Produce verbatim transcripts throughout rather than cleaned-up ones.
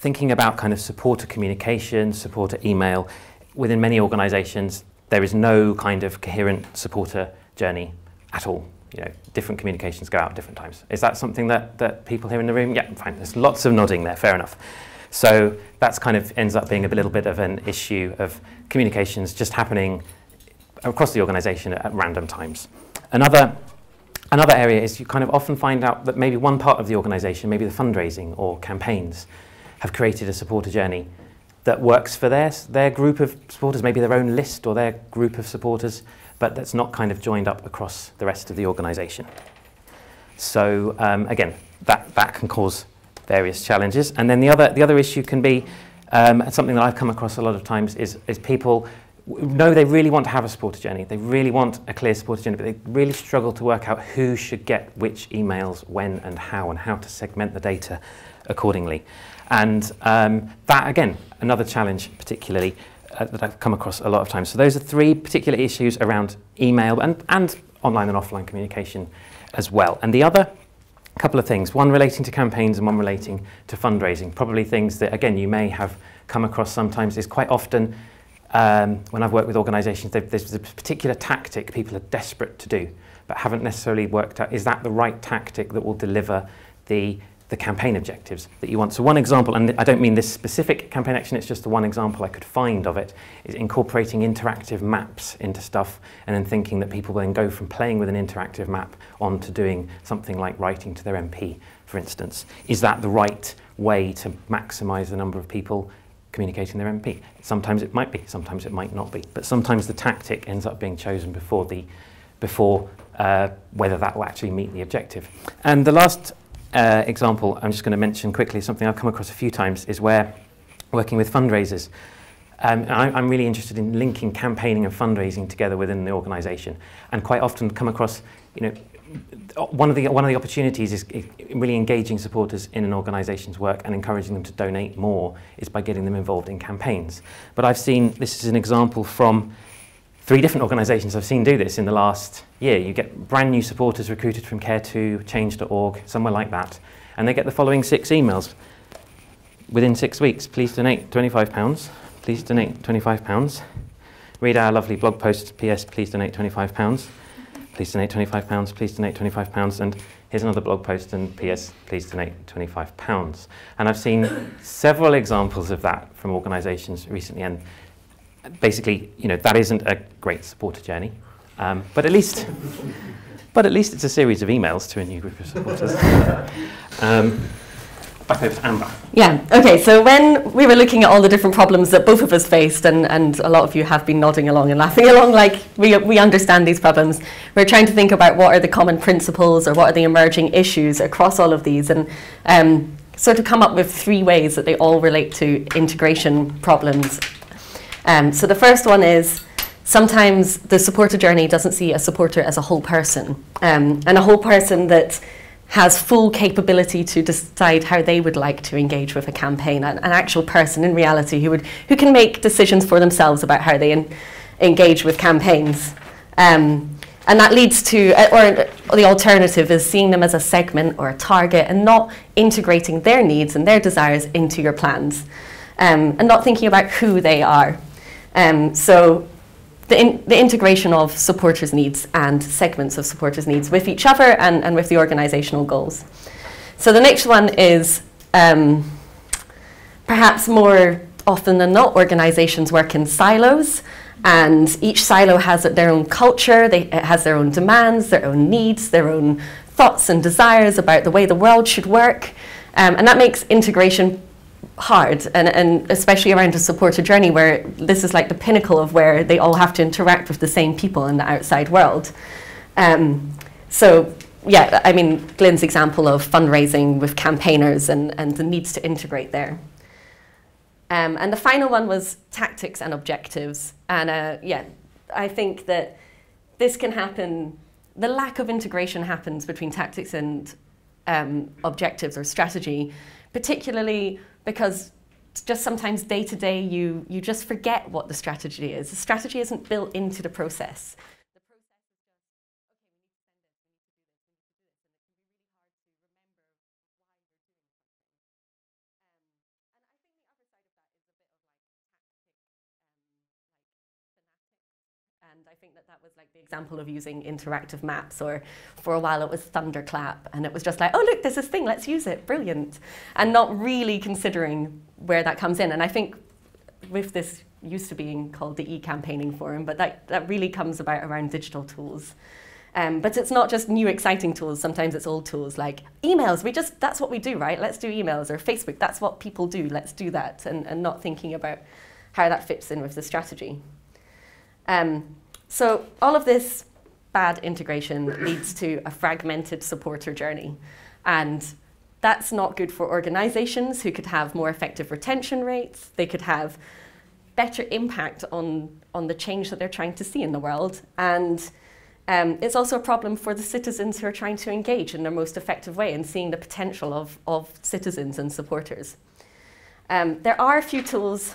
thinking about kind of supporter communication, supporter email, within many organizations, there is no kind of coherent supporter journey at all. You know, different communications go out at different times. Is that something that, that people here in the room? Yeah, fine, there's lots of nodding there, fair enough. So that's kind of ends up being a little bit of an issue of communications just happening across the organization at, at random times. Another, another area is you kind of often find out that maybe one part of the organization, maybe the fundraising or campaigns, have created a supporter journey that works for their, their group of supporters, maybe their own list or their group of supporters, but that's not kind of joined up across the rest of the organization. So um, again, that, that can cause various challenges. And then the other, the other issue can be, um, something that I've come across a lot of times is, is people know they really want to have a supporter journey, they really want a clear supporter journey, but they really struggle to work out who should get which emails, when and how, and how to segment the data accordingly. And um, that, again, another challenge particularly uh, that I've come across a lot of times. So those are three particular issues around email and, and online and offline communication as well. And the other couple of things, one relating to campaigns and one relating to fundraising, probably things that, again, you may have come across sometimes, is quite often um, when I've worked with organizations, there's a particular tactic people are desperate to do, but haven't necessarily worked out, is that the right tactic that will deliver the the campaign objectives that you want. So one example, and I don't mean this specific campaign action, it's just the one example I could find of it, is incorporating interactive maps into stuff and then thinking that people will then go from playing with an interactive map on to doing something like writing to their M P, for instance. Is that the right way to maximise the number of people communicating their M P? Sometimes it might be, sometimes it might not be, but sometimes the tactic ends up being chosen before, the, before uh, whether that will actually meet the objective. And the last Uh, example I'm just going to mention quickly, something I've come across a few times, is where working with fundraisers. Um, I, I'm really interested in linking campaigning and fundraising together within the organisation, and quite often come across, you know, one of the, one of the opportunities is really engaging supporters in an organisation's work and encouraging them to donate more is by getting them involved in campaigns. But I've seen, this is an example from three different organisations I've seen do this in the last year. You get brand new supporters recruited from Care two, Change dot org, somewhere like that, and they get the following six emails. Within six weeks, please donate twenty-five pounds, please donate twenty-five pounds, read our lovely blog post, P S, please donate twenty-five pounds, please donate twenty-five pounds, please donate twenty-five pounds, and here's another blog post, and P S, please donate twenty-five pounds. And I've seen several examples of that from organisations recently, and basically, you know, that isn't a great supporter journey, um, but at least, but at least it's a series of emails to a new group of supporters. um, back over to Amber. Yeah. Okay. So when we were looking at all the different problems that both of us faced, and and a lot of you have been nodding along and laughing along, like we we understand these problems. We're trying to think about what are the common principles or what are the emerging issues across all of these, and um, sort of come up with three ways that they all relate to integration problems. Um, so the first one is sometimes the supporter journey doesn't see a supporter as a whole person, um, and a whole person that has full capability to decide how they would like to engage with a campaign, an, an actual person in reality who, would, who can make decisions for themselves about how they in, engage with campaigns. Um, and that leads to, uh, or the alternative is seeing them as a segment or a target and not integrating their needs and their desires into your plans, um, and not thinking about who they are. Um, so the, in, the integration of supporters' needs and segments of supporters' needs with each other and, and with the organizational goals. So the next one is um, perhaps more often than not, organizations work in silos, and each silo has their own culture, they, it has their own demands, their own needs, their own thoughts and desires about the way the world should work, um, and that makes integration hard, and, and especially around a supporter journey where this is like the pinnacle of where they all have to interact with the same people in the outside world. Um, so yeah, I mean, Glenn's example of fundraising with campaigners and, and the needs to integrate there. Um, and the final one was tactics and objectives. And uh, yeah, I think that this can happen, the lack of integration happens between tactics and um, objectives or strategy, particularly because just sometimes day to day you, you just forget what the strategy is. The strategy isn't built into the process. And I think that that was like the example of using interactive maps, or for a while it was Thunderclap, and it was just like, oh look, there's this thing, let's use it, brilliant, and not really considering where that comes in. And I think with this used to being called the eCampaigning Forum, but that, that really comes about around digital tools. Um, but it's not just new exciting tools, sometimes it's old tools like emails, we just, that's what we do, right? Let's do emails, or Facebook, that's what people do, let's do that, and, and not thinking about how that fits in with the strategy. Um, so all of this bad integration leads to a fragmented supporter journey, and that's not good for organizations who could have more effective retention rates, they could have better impact on, on the change that they're trying to see in the world, and Um, it's also a problem for the citizens who are trying to engage in their most effective way and seeing the potential of, of citizens and supporters. Um, there are a few tools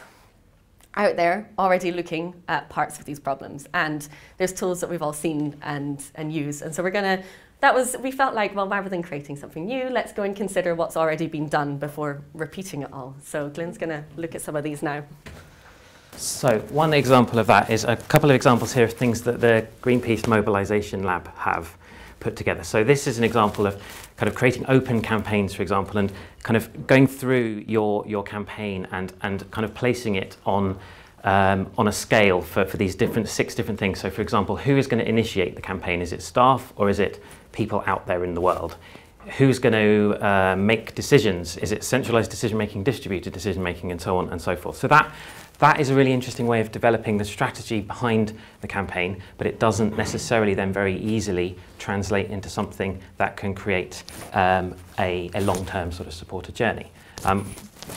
out there already looking at parts of these problems, and there's tools that we've all seen and, and used. And so we're gonna, that was, we felt like, well, rather than creating something new, let's go and consider what's already been done before repeating it all. So Glenn's gonna look at some of these now. So one example of that is a couple of examples here of things that the Greenpeace Mobilization Lab have put together. So this is an example of kind of creating open campaigns, for example, and kind of going through your, your campaign and, and kind of placing it on, um, on a scale for, for these different, six different things. So for example, who is going to initiate the campaign? Is it staff, or is it people out there in the world? Who's going to uh, make decisions? Is it centralized decision-making, distributed decision-making, and so on and so forth. So that That is a really interesting way of developing the strategy behind the campaign, but it doesn't necessarily then very easily translate into something that can create um, a, a long-term sort of supporter journey. Um,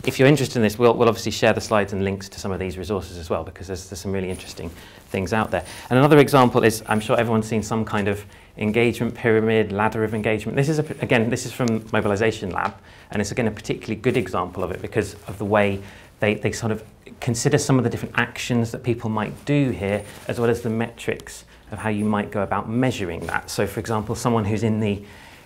if you're interested in this, we'll, we'll obviously share the slides and links to some of these resources as well, because there's, there's some really interesting things out there. And another example is, I'm sure everyone's seen some kind of engagement pyramid, ladder of engagement. This is, a, again, this is from Mobilization Lab, and it's again a particularly good example of it because of the way They, they sort of consider some of the different actions that people might do here, as well as the metrics of how you might go about measuring that. So for example, someone who's in the,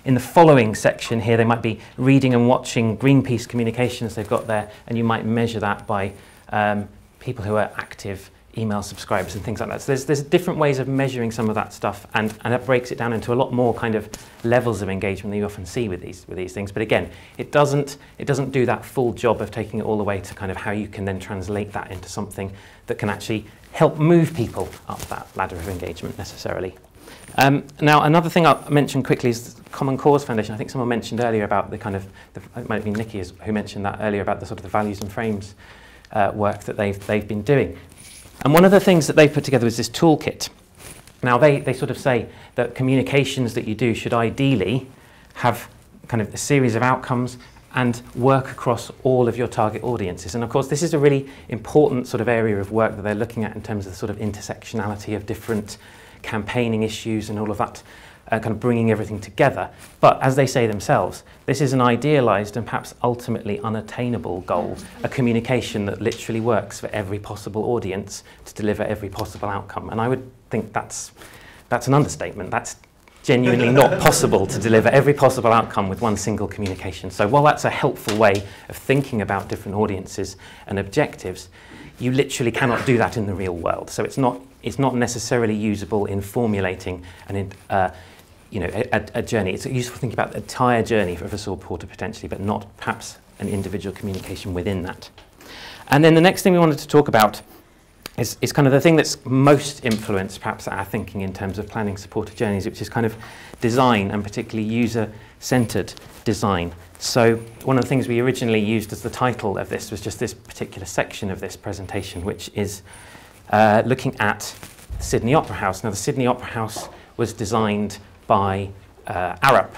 in the following section here, they might be reading and watching Greenpeace communications they've got there, and you might measure that by um, people who are active email subscribers and things like that. So there's, there's different ways of measuring some of that stuff, and, and that breaks it down into a lot more kind of levels of engagement that you often see with these, with these things. But again, it doesn't, it doesn't do that full job of taking it all the way to kind of how you can then translate that into something that can actually help move people up that ladder of engagement necessarily. Um, now, another thing I'll mention quickly is the Common Cause Foundation. I think someone mentioned earlier about the kind of, the, it might be Nikki who mentioned that earlier about the sort of the values and frames uh, work that they've, they've been doing. And one of the things that they put together is this toolkit. Now they, they sort of say that communications that you do should ideally have kind of a series of outcomes and work across all of your target audiences. And of course this is a really important sort of area of work that they're looking at in terms of the sort of intersectionality of different campaigning issues and all of that, uh, kind of bringing everything together. But as they say themselves, this is an idealized and perhaps ultimately unattainable goal, a communication that literally works for every possible audience to deliver every possible outcome. And I would think that's, that's an understatement. That's genuinely not possible to deliver every possible outcome with one single communication. So while that's a helpful way of thinking about different audiences and objectives, you literally cannot do that in the real world. So it's not, it's not necessarily usable in formulating and in, uh, you know, a, a journey. It's useful to think about the entire journey of a supporter potentially, but not perhaps an individual communication within that. And then the next thing we wanted to talk about is, is kind of the thing that's most influenced perhaps our thinking in terms of planning supporter journeys, which is kind of design, and particularly user-centered design. So one of the things we originally used as the title of this was just this particular section of this presentation, which is uh, looking at Sydney Opera House. Now the Sydney Opera House was designed by uh, Arup.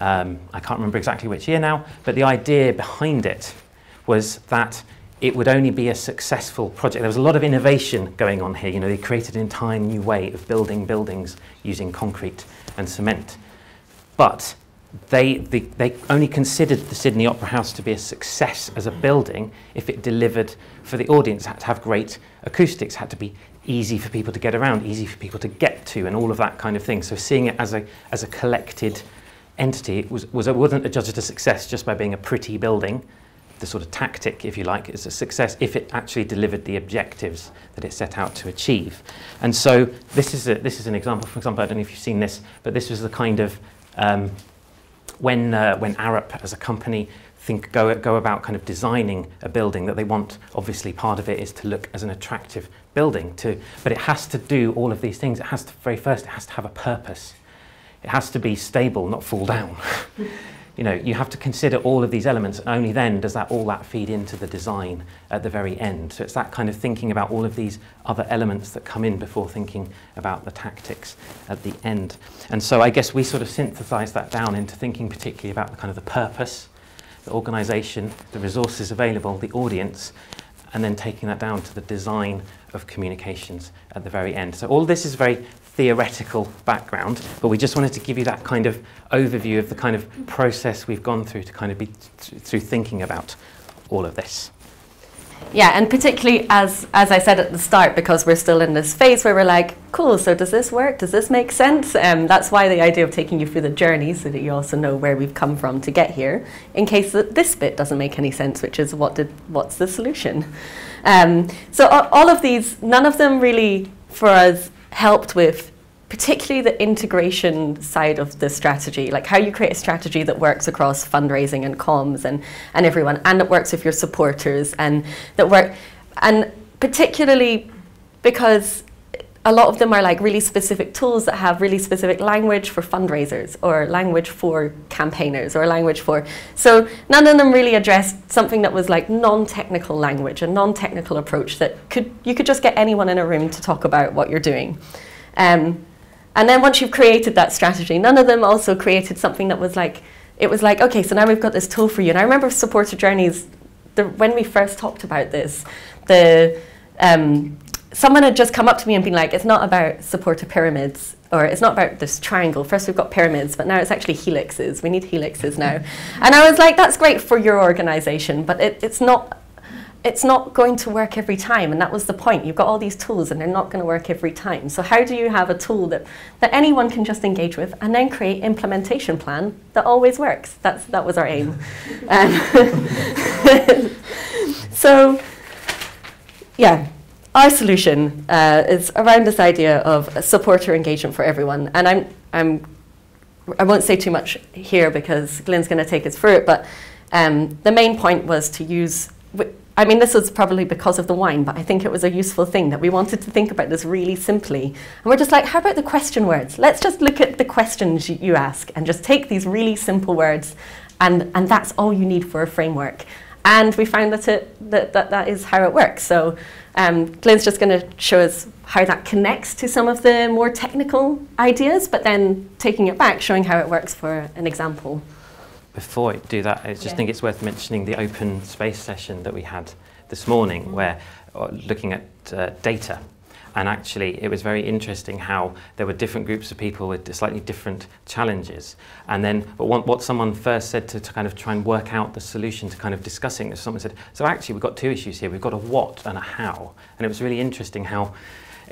Um, I can't remember exactly which year now, but the idea behind it was that it would only be a successful project. There was a lot of innovation going on here. You know, they created an entire new way of building buildings using concrete and cement. But they, they, they only considered the Sydney Opera House to be a success as a building if it delivered for the audience, had to have great acoustics, had to be easy for people to get around, easy for people to get to, and all of that kind of thing. So seeing it as a, as a collected entity, it was, was, it wasn't judged a success just by being a pretty building. the sort of tactic, if you like, is a success if it actually delivered the objectives that it set out to achieve. And so this is, a, this is an example. For example, I don't know if you've seen this, but this was the kind of, um, when, uh, when Arup as a company think go, go about kind of designing a building that they want, obviously part of it is to look as an attractive building too, but it has to do all of these things. It has to, very first, it has to have a purpose. It has to be stable, not fall down. You know, you have to consider all of these elements, and only then does that all that feed into the design at the very end. So it's that kind of thinking about all of these other elements that come in before thinking about the tactics at the end. And so I guess we sort of synthesize that down into thinking particularly about the kind of the purpose, the organization, the resources available, the audience, and then taking that down to the design of communications at the very end. So all this is very theoretical background, but we just wanted to give you that kind of overview of the kind of process we've gone through to kind of be th through thinking about all of this. Yeah, and particularly as as I said at the start, because we're still in this phase where we're like, cool, so does this work? Does this make sense? Um, that's why the idea of taking you through the journey so that you also know where we've come from to get here, in case that this bit doesn't make any sense, which is what did what's the solution? Um, so all of these, none of them really for us helped with particularly the integration side of the strategy, like how you create a strategy that works across fundraising and comms and, and everyone, and that works with your supporters, and that work, and particularly because a lot of them are like really specific tools that have really specific language for fundraisers or language for campaigners or language for, so none of them really addressed something that was like non-technical language, a non-technical approach that could, you could just get anyone in a room to talk about what you're doing. Um, and then once you've created that strategy, none of them also created something that was like, it was like, okay, so now we've got this tool for you. And I remember supporter journeys, the, when we first talked about this, the, um, someone had just come up to me and been like, it's not about supporter pyramids, or it's not about this triangle. First we've got pyramids, but now it's actually helixes. We need helixes now. And I was like, that's great for your organization, but it, it's not, it's not going to work every time. And that was the point. You've got all these tools and they're not going to work every time. So how do you have a tool that, that anyone can just engage with and then create implementation plan that always works? That's, that was our aim. um, so, yeah. Our solution uh, is around this idea of supporter engagement for everyone, and I'm, I'm, I won't say too much here because Glenn's going to take us through it, but um, the main point was to use, w I mean this was probably because of the wine, but I think it was a useful thing that we wanted to think about this really simply, and we're just like, how about the question words? Let's just look at the questions you ask and just take these really simple words, and, and that's all you need for a framework. And we found that, it, that, that that is how it works. So um, Glenn's just going to show us how that connects to some of the more technical ideas, but then taking it back, showing how it works for an example. Before I do that, I just yeah. think it's worth mentioning the open space session that we had this morning, mm-hmm. where uh, looking at uh, data. And actually, it was very interesting how there were different groups of people with slightly different challenges. And then but one, what someone first said to, to kind of try and work out the solution to kind of discussing this, someone said, so actually we've got two issues here. We've got a what and a how. And it was really interesting how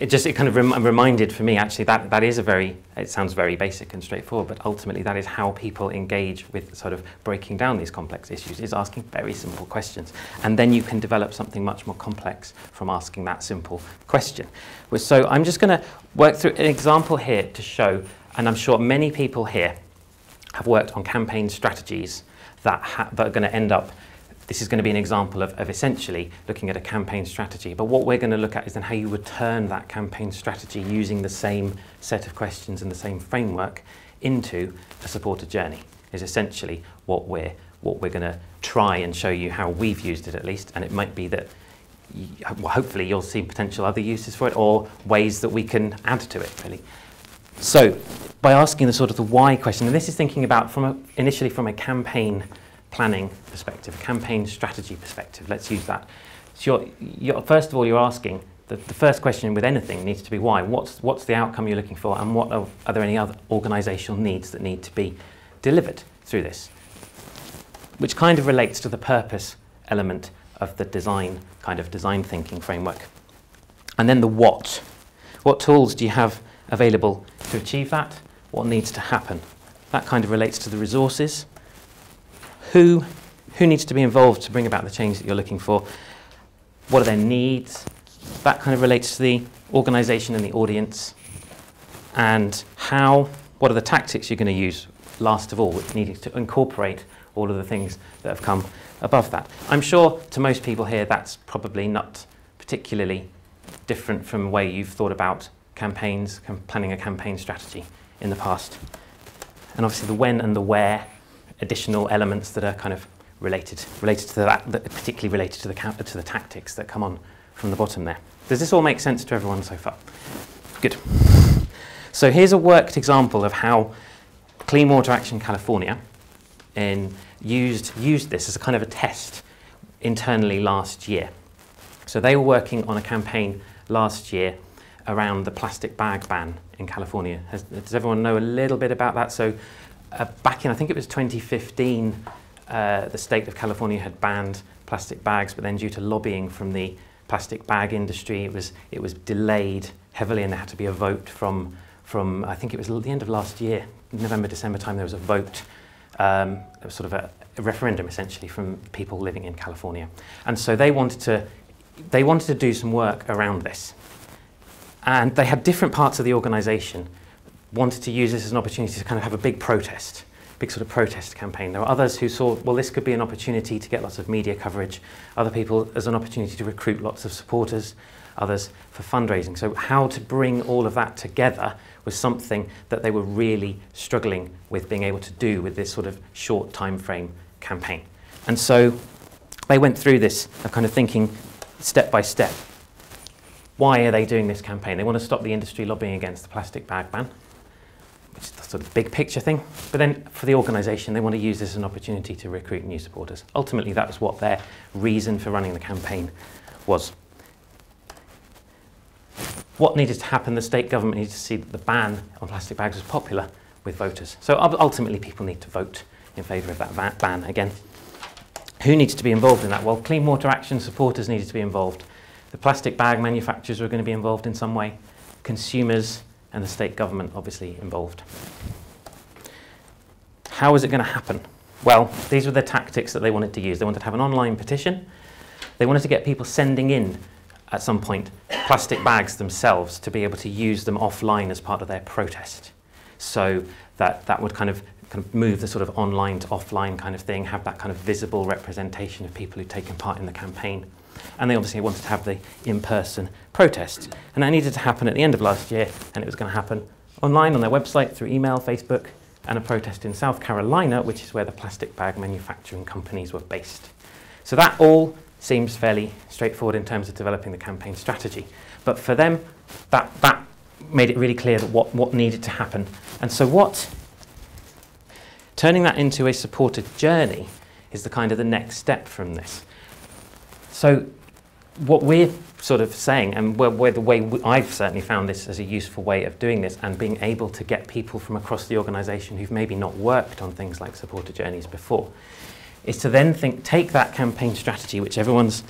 it just it kind of rem reminded for me actually that that is a very, it sounds very basic and straightforward, but ultimately that is how people engage with sort of breaking down these complex issues, is asking very simple questions. And then you can develop something much more complex from asking that simple question. So I'm just going to work through an example here to show, and I'm sure many people here have worked on campaign strategies that, ha that are going to end up. This is going to be an example of, of essentially looking at a campaign strategy. But what we're going to look at is then how you return that campaign strategy using the same set of questions and the same framework into a supporter journey, is essentially what we're, what we're going to try and show you how we've used it at least. And it might be that you, well, hopefully you'll see potential other uses for it or ways that we can add to it really. So by asking the sort of the why question, and this is thinking about from a, initially from a campaign planning perspective, campaign strategy perspective. Let's use that. So you're, you're, first of all, you're asking, the, the first question with anything needs to be why. What's, what's the outcome you're looking for, and what are, are there any other organisational needs that need to be delivered through this? Which kind of relates to the purpose element of the design, kind of design thinking framework. And then the what. What tools do you have available to achieve that? What needs to happen? That kind of relates to the resources. Who, who needs to be involved to bring about the change that you're looking for? What are their needs? That kind of relates to the organization and the audience. And how, what are the tactics you're going to use? Last of all, which needing to incorporate all of the things that have come above that. I'm sure to most people here that's probably not particularly different from the way you've thought about campaigns, planning a campaign strategy in the past. And obviously the when and the where, additional elements that are kind of related, related to that, that particularly related to the, to the tactics that come on from the bottom there. Does this all make sense to everyone so far? Good. So here's a worked example of how Clean Water Action California in used, used this as a kind of a test internally last year. So they were working on a campaign last year around the plastic bag ban in California. Has, does everyone know a little bit about that? So uh, back in, I think it was twenty fifteen, uh, the state of California had banned plastic bags, but then due to lobbying from the plastic bag industry, it was, it was delayed heavily, and there had to be a vote from, from I think it was the end of last year, November, December time, there was a vote. Um, it was sort of a, a referendum, essentially, from people living in California. And so they wanted to, they wanted to do some work around this. And they had different parts of the organisation wanted to use this as an opportunity to kind of have a big protest, big sort of protest campaign. There were others who saw, well, this could be an opportunity to get lots of media coverage. Other people as an opportunity to recruit lots of supporters. Others for fundraising. So how to bring all of that together was something that they were really struggling with being able to do with this sort of short time frame campaign. And so they went through this of kind of thinking step by step. Why are they doing this campaign? They want to stop the industry lobbying against the plastic bag ban, which is the sort of big picture thing. But then for the organisation, they want to use this as an opportunity to recruit new supporters. Ultimately, that was what their reason for running the campaign was. What needed to happen? The state government needed to see that the ban on plastic bags was popular with voters. So ultimately, people need to vote in favour of that ban again. Who needs to be involved in that? Well, Clean Water Action supporters needed to be involved. The plastic bag manufacturers were going to be involved in some way. Consumers and the state government obviously involved. How is it going to happen? Well, these were the tactics that they wanted to use. They wanted to have an online petition. They wanted to get people sending in at some point plastic bags themselves to be able to use them offline as part of their protest. So that, that would kind of, kind of move the sort of online to offline kind of thing, have that kind of visible representation of people who've taken part in the campaign. And they obviously wanted to have the in-person protest. And that needed to happen at the end of last year, and it was going to happen online on their website, through email, Facebook, and a protest in South Carolina, which is where the plastic bag manufacturing companies were based. So that all seems fairly straightforward in terms of developing the campaign strategy. But for them, that, that made it really clear that what, what needed to happen. And so what turning that into a supported journey is the kind of the next step from this. So what we're sort of saying, and we're, we're the way we, I've certainly found this as a useful way of doing this and being able to get people from across the organisation who've maybe not worked on things like supporter journeys before, is to then think, take that campaign strategy, which everyone's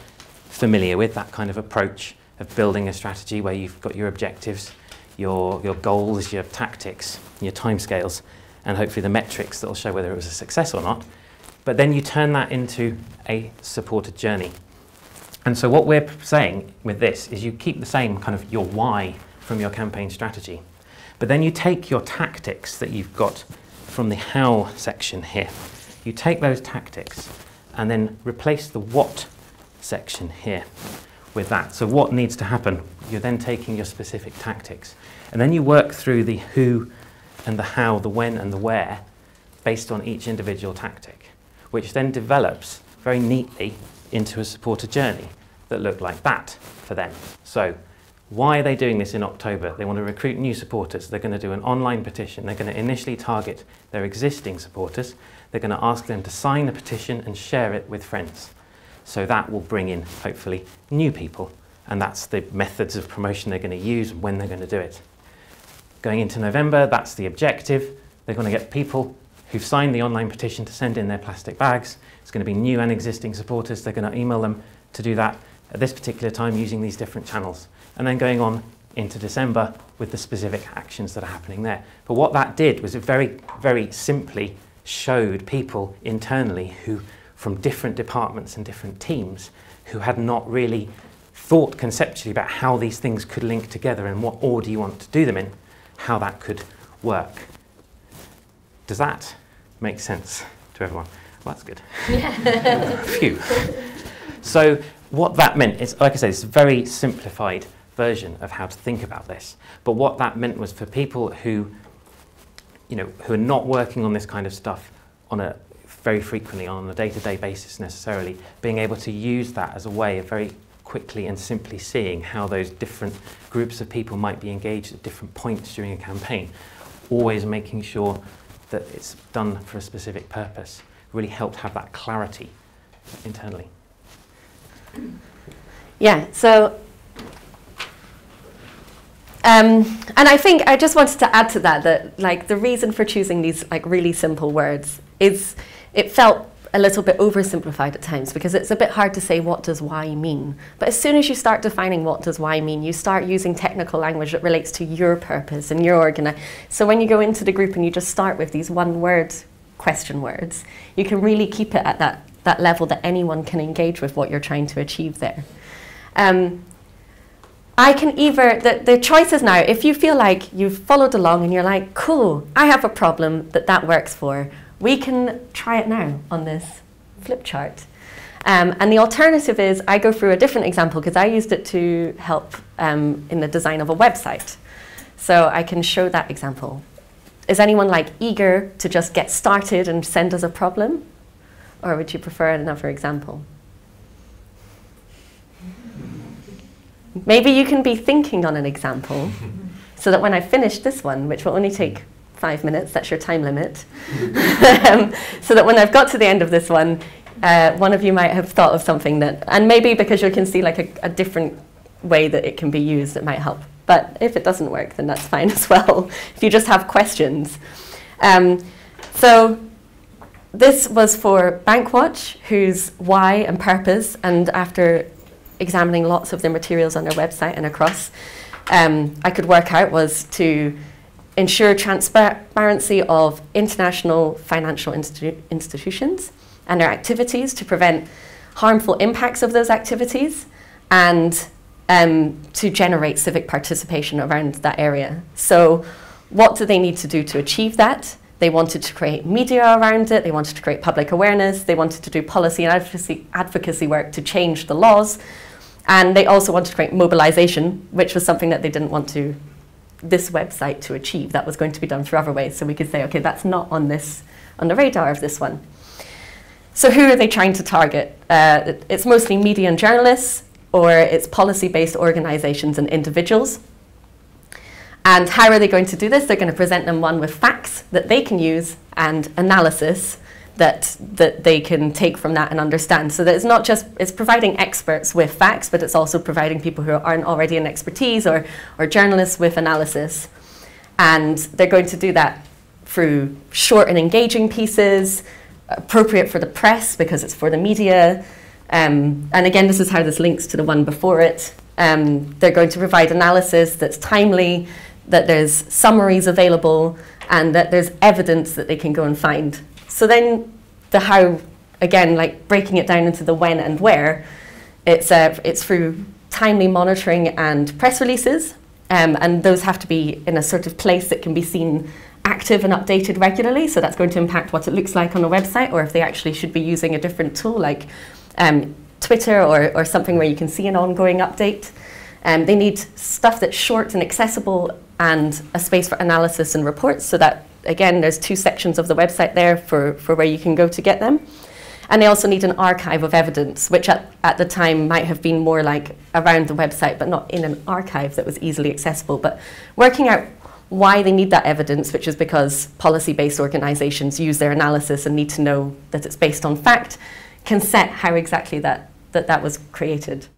familiar with, that kind of approach of building a strategy where you've got your objectives, your, your goals, your tactics, your timescales, and hopefully the metrics that will show whether it was a success or not. But then you turn that into a supported journey. And so what we're saying with this is you keep the same kind of your why from your campaign strategy, but then you take your tactics that you've got from the how section here. You take those tactics and then replace the what section here with that. So what needs to happen? You're then taking your specific tactics. And then you work through the who and the how, the when and the where, based on each individual tactic, which then develops very neatly into a supporter journey that looked like that for them. So why are they doing this in October? They want to recruit new supporters. They're going to do an online petition. They're going to initially target their existing supporters. They're going to ask them to sign a petition and share it with friends. So that will bring in, hopefully, new people. And that's the methods of promotion they're going to use and when they're going to do it. Going into November, that's the objective. They're going to get people who've signed the online petition to send in their plastic bags. It's going to be new and existing supporters. They're going to email them to do that at this particular time using these different channels. And then going on into December with the specific actions that are happening there. But what that did was it very, very simply showed people internally who from different departments and different teams who had not really thought conceptually about how these things could link together and what order you want to do them in, how that could work. Does that make sense to everyone? Well, that's good. Yeah. Phew. So what that meant is, like I said, it's a very simplified version of how to think about this. But what that meant was for people who, you know, who are not working on this kind of stuff on a very frequently on a day-to-day basis necessarily, being able to use that as a way of very quickly and simply seeing how those different groups of people might be engaged at different points during a campaign, always making sure that it's done for a specific purpose, really helped have that clarity internally. Yeah, so, um, and I think I just wanted to add to that, that like the reason for choosing these like really simple words is it felt a little bit oversimplified at times because it's a bit hard to say what does why mean. But as soon as you start defining what does why mean, you start using technical language that relates to your purpose and your organization. So when you go into the group and you just start with these one word question words, you can really keep it at that, that level that anyone can engage with what you're trying to achieve there. Um, I can either, the, the choice is now, if you feel like you've followed along and you're like, cool, I have a problem that that works for, we can try it now on this flip chart. Um, and the alternative is I go through a different example because I used it to help um, in the design of a website. So I can show that example. Is anyone like eager to just get started and send us a problem? Or would you prefer another example? Maybe you can be thinking on an example so that when I finish this one, which will only take five minutes, that's your time limit, um, so that when I've got to the end of this one, uh, one of you might have thought of something that, and maybe because you can see like a, a different way that it can be used, it might help. But if it doesn't work, then that's fine as well, if you just have questions. Um, so this was for Bankwatch, whose why and purpose, and after examining lots of the materials on their website and across, um, I could work out was to ensure transparency of international financial institu institutions and their activities to prevent harmful impacts of those activities and um, to generate civic participation around that area. So what do they need to do to achieve that? They wanted to create media around it, they wanted to create public awareness, they wanted to do policy and advocacy, advocacy work to change the laws, and they also wanted to create mobilization, which was something that they didn't want to this website to achieve. That was going to be done through other ways, so we could say, okay, that's not on this, on the radar of this one. So who are they trying to target? Uh, it, it's mostly media and journalists, or it's policy-based organizations and individuals. And how are they going to do this? They're going to present them one with facts that they can use and analysis that, that they can take from that and understand. So that it's not just, it's providing experts with facts, but it's also providing people who aren't already in expertise or, or journalists with analysis. And they're going to do that through short and engaging pieces, appropriate for the press because it's for the media. Um, and again, this is how this links to the one before it. Um, they're going to provide analysis that's timely, that there's summaries available, and that there's evidence that they can go and find. So then the how, again, like breaking it down into the when and where, it's, uh, it's through timely monitoring and press releases, um, and those have to be in a sort of place that can be seen active and updated regularly, so that's going to impact what it looks like on a website, or if they actually should be using a different tool like um, Twitter or, or something where you can see an ongoing update. Um, they need stuff that's short and accessible and a space for analysis and reports, so that again, there's two sections of the website there for, for where you can go to get them. And they also need an archive of evidence, which at, at the time might have been more like around the website, but not in an archive that was easily accessible. But working out why they need that evidence, which is because policy-based organizations use their analysis and need to know that it's based on fact, can set how exactly that, that, that was created.